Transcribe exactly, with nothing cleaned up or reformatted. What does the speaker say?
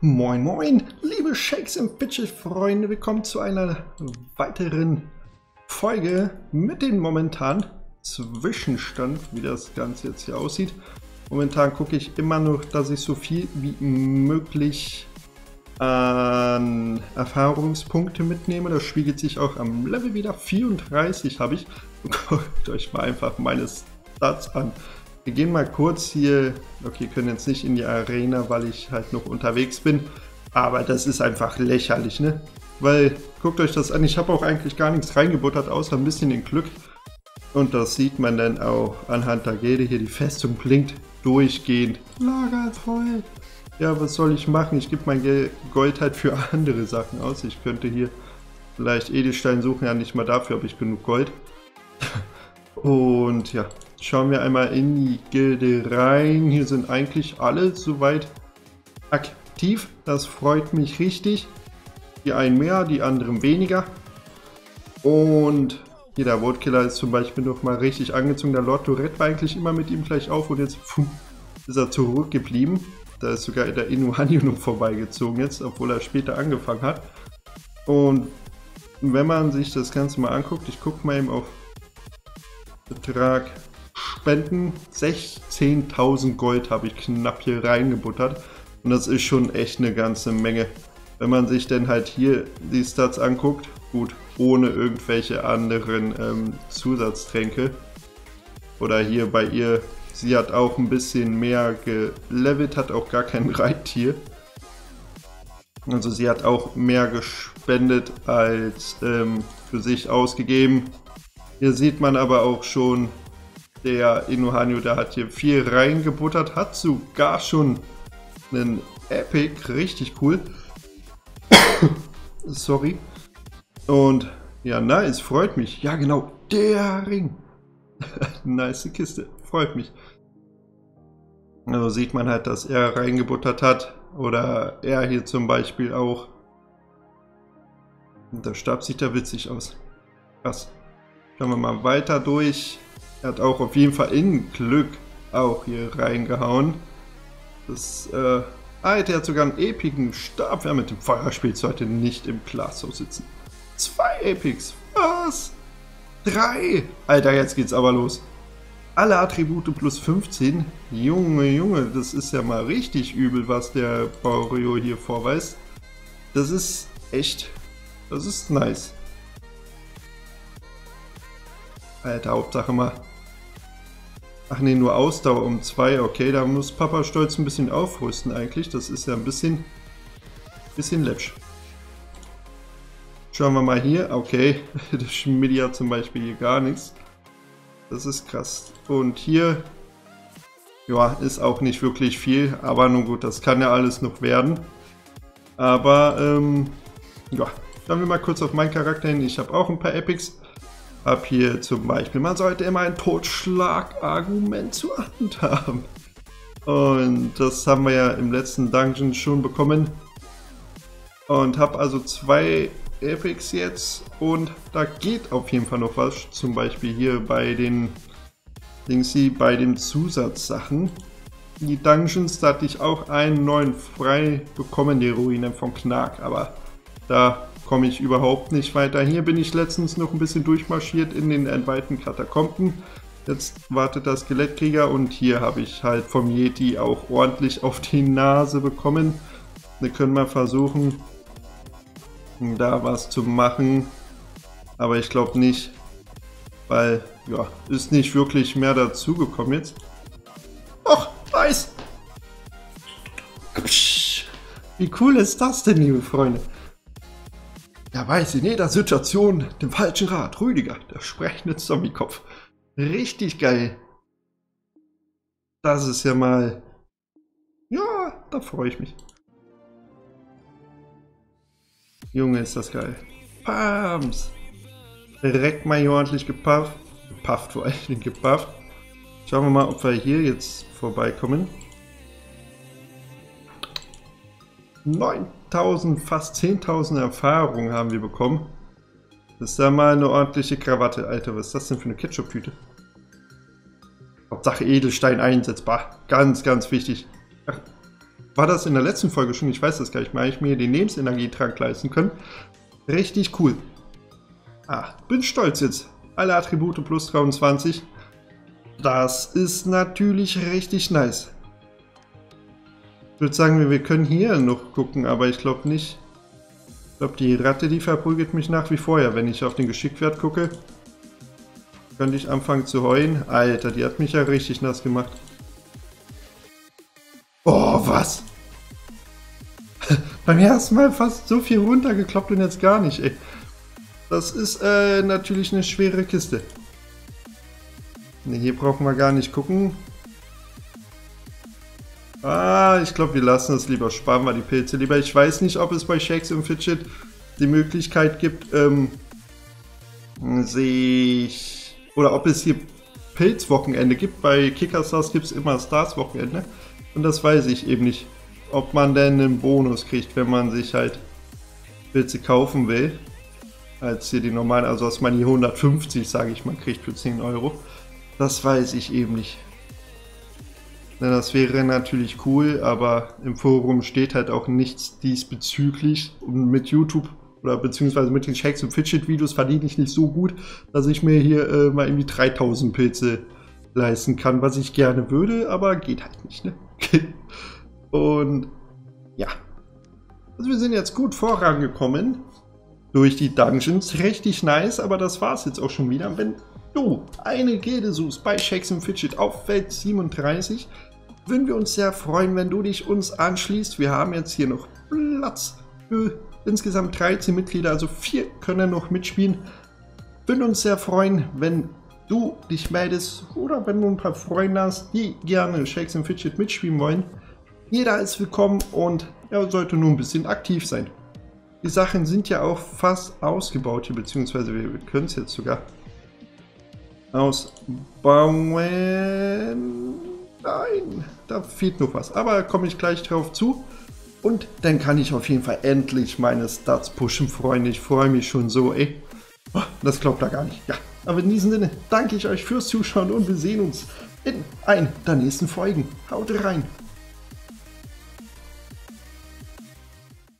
Moin moin, liebe Shakes and Fidget Freunde, willkommen zu einer weiteren Folge mit dem momentanen Zwischenstand, wie das Ganze jetzt hier aussieht. Momentan gucke ich immer noch, dass ich so viel wie möglich an Erfahrungspunkte mitnehme. Das spiegelt sich auch am Level wieder. vierunddreißig habe ich. Guckt euch mal einfach meine Stats an. Wir gehen mal kurz hier, okay, können jetzt nicht in die Arena, weil ich halt noch unterwegs bin, aber das ist einfach lächerlich, ne? Weil, guckt euch das an, ich habe auch eigentlich gar nichts reingebuttert, außer ein bisschen den Glück. Und das sieht man dann auch anhand der Gilde hier, die Festung blinkt durchgehend. Lager voll! Ja, was soll ich machen? Ich gebe mein Gold halt für andere Sachen aus. Ich könnte hier vielleicht Edelstein suchen, ja nicht mal dafür habe ich genug Gold. Und ja. Schauen wir einmal in die Gilde rein. Hier sind eigentlich alle soweit aktiv. Das freut mich richtig. Die einen mehr, die anderen weniger. Und hier der Wortkiller ist zum Beispiel nochmal richtig angezogen. Der Lord Tourette war eigentlich immer mit ihm gleich auf und jetzt pfuh, ist er zurückgeblieben. Da ist sogar der Inu Hanyu noch vorbeigezogen jetzt, obwohl er später angefangen hat. Und wenn man sich das Ganze mal anguckt, ich gucke mal eben auf Betrag. Spenden, sechzehntausend Gold habe ich knapp hier reingebuttert und das ist schon echt eine ganze Menge. Wenn man sich dann halt hier die Stats anguckt, gut, ohne irgendwelche anderen ähm, Zusatztränke oder hier bei ihr, sie hat auch ein bisschen mehr gelevelt, hat auch gar kein Reittier. Also sie hat auch mehr gespendet als ähm, für sich ausgegeben. Hier sieht man aber auch schon, der Inu Hanyu, der hat hier viel reingebuttert, hat sogar schon einen Epic, richtig cool. Sorry. Und ja, nice, freut mich. Ja genau, der Ring. Nice Kiste, freut mich. Also sieht man halt, dass er reingebuttert hat. Oder er hier zum Beispiel auch. Und der Stab sieht da witzig aus. Krass. Schauen wir mal weiter durch. Er hat auch auf jeden Fall in Glück auch hier reingehauen. Das, äh, Alter, er hat sogar einen epischen Stab. Wer mit dem Feuerspiel sollte nicht im Glashaus sitzen. Zwei Epics, was? Drei! Alter, jetzt geht's aber los. Alle Attribute plus fünfzehn. Junge, Junge, das ist ja mal richtig übel, was der Baurio hier vorweist. Das ist echt, das ist nice. Alter, Hauptsache mal. Ach ne, nur Ausdauer um zwei. Okay, da muss Papa Stolz ein bisschen aufrüsten eigentlich. Das ist ja ein bisschen, bisschen läppsch. Schauen wir mal hier. Okay, der Schmidi hat zum Beispiel hier gar nichts. Das ist krass. Und hier, ja, ist auch nicht wirklich viel. Aber nun gut, das kann ja alles noch werden. Aber, ähm, ja. Schauen wir mal kurz auf meinen Charakter hin. Ich habe auch ein paar Epics. Ab hier zum Beispiel, man sollte immer ein Totschlagargument zur Hand haben. Und das haben wir ja im letzten Dungeon schon bekommen. Und habe also zwei Epics jetzt und da geht auf jeden Fall noch was. Zum Beispiel hier bei den Dingsy, bei den Zusatzsachen. Die Dungeons, da hatte ich auch einen neuen frei bekommen, die Ruinen von Knark, aber da komme ich überhaupt nicht weiter. Hier bin ich letztens noch ein bisschen durchmarschiert in den weiten Katakomben. Jetzt wartet der Skelettkrieger und hier habe ich halt vom Yeti auch ordentlich auf die Nase bekommen. Wir können mal versuchen, da was zu machen. Aber ich glaube nicht, weil, ja, ist nicht wirklich mehr dazu gekommen jetzt. Och, nice! Wie cool ist das denn, liebe Freunde? Ja, weiß ich, in jeder Situation den falschen Rat. Rüdiger, der sprechende Zombiekopf. Richtig geil. Das ist ja mal... Ja, da freue ich mich. Junge, ist das geil. Bams. Direkt mal hier ordentlich gepafft. Gepafft vor allem, gepafft. Schauen wir mal, ob wir hier jetzt vorbeikommen. neuntausend, fast zehntausend Erfahrungen haben wir bekommen. Das ist ja mal eine ordentliche Krawatte. Alter, was ist das denn für eine Ketchup-Tüte? Hauptsache Edelstein einsetzbar. Ganz, ganz wichtig. Ach, war das in der letzten Folge schon, ich weiß das gar nicht mehr, ich mir den Lebensenergietrank leisten können. Richtig cool. Ah, bin stolz jetzt. Alle Attribute plus dreiundzwanzig. Das ist natürlich richtig nice. Ich würde sagen, wir können hier noch gucken, aber ich glaube nicht. Ich glaube, die Ratte, die verprügelt mich nach wie vor. Ja, wenn ich auf den Geschicklichkeit gucke, könnte ich anfangen zu heulen. Alter, die hat mich ja richtig nass gemacht. Oh, was? Beim ersten Mal fast so viel runtergekloppt und jetzt gar nicht, ey. Das ist äh, natürlich eine schwere Kiste. Ne, hier brauchen wir gar nicht gucken. Ah, ich glaube, wir lassen es lieber. Sparen wir die Pilze lieber. Ich weiß nicht, ob es bei Shakes und Fidget die Möglichkeit gibt, ähm, sich... Oder ob es hier Pilzwochenende gibt. Bei Kicker-Stars gibt es immer Stars-Wochenende. Und das weiß ich eben nicht. Ob man denn einen Bonus kriegt, wenn man sich halt Pilze kaufen will. Als hier die normalen, also dass man die hundertfünfzig, sage ich mal, kriegt für zehn Euro. Das weiß ich eben nicht. Das wäre natürlich cool, aber im Forum steht halt auch nichts diesbezüglich. Und mit YouTube oder beziehungsweise mit den Shakes und Fidget Videos verdiene ich nicht so gut, dass ich mir hier äh, mal irgendwie dreitausend Pilze leisten kann, was ich gerne würde, aber geht halt nicht, ne? Und ja. Also wir sind jetzt gut vorangekommen durch die Dungeons. Richtig nice, aber das war's jetzt auch schon wieder. Wenn du eine Gilde suchst bei Shakes and Fidget auf Welt siebenunddreißig, würden wir uns sehr freuen, wenn du dich uns anschließt. Wir haben jetzt hier noch Platz für insgesamt dreizehn Mitglieder, also vier können noch mitspielen. Würden uns sehr freuen, wenn du dich meldest oder wenn du ein paar Freunde hast, die gerne Shakes and Fidget mitspielen wollen. Jeder ist willkommen und er sollte nur ein bisschen aktiv sein. Die Sachen sind ja auch fast ausgebaut hier, beziehungsweise wir können es jetzt sogar ausbauen. Nein, da fehlt noch was, aber da komme ich gleich drauf zu. Und dann kann ich auf jeden Fall endlich meine Stats pushen, Freunde. Ich freue mich schon so, ey. Das glaubt er gar nicht. Ja, aber in diesem Sinne danke ich euch fürs Zuschauen und wir sehen uns in einer der nächsten Folgen. Haut rein!